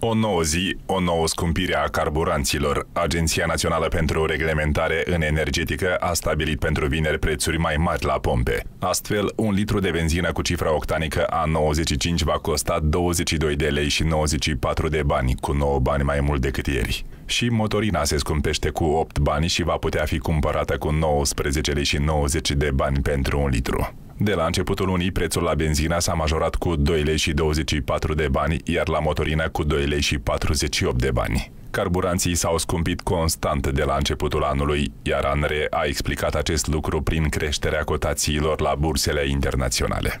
O nouă zi, o nouă scumpire a carburanților. Agenția Națională pentru Reglementare în Energetică a stabilit pentru vineri prețuri mai mari la pompe. Astfel, un litru de benzină cu cifra octanică A95 va costa 22 de lei și 94 de bani, cu 9 bani mai mult decât ieri. Și motorina se scumpește cu 8 bani și va putea fi cumpărată cu 19 lei și 90 de bani pentru un litru. De la începutul lunii, prețul la benzina s-a majorat cu 2 lei și 24 de bani, iar la motorină cu 2 lei și 48 de bani. Carburanții s-au scumpit constant de la începutul anului, iar ANRE a explicat acest lucru prin creșterea cotațiilor la bursele internaționale.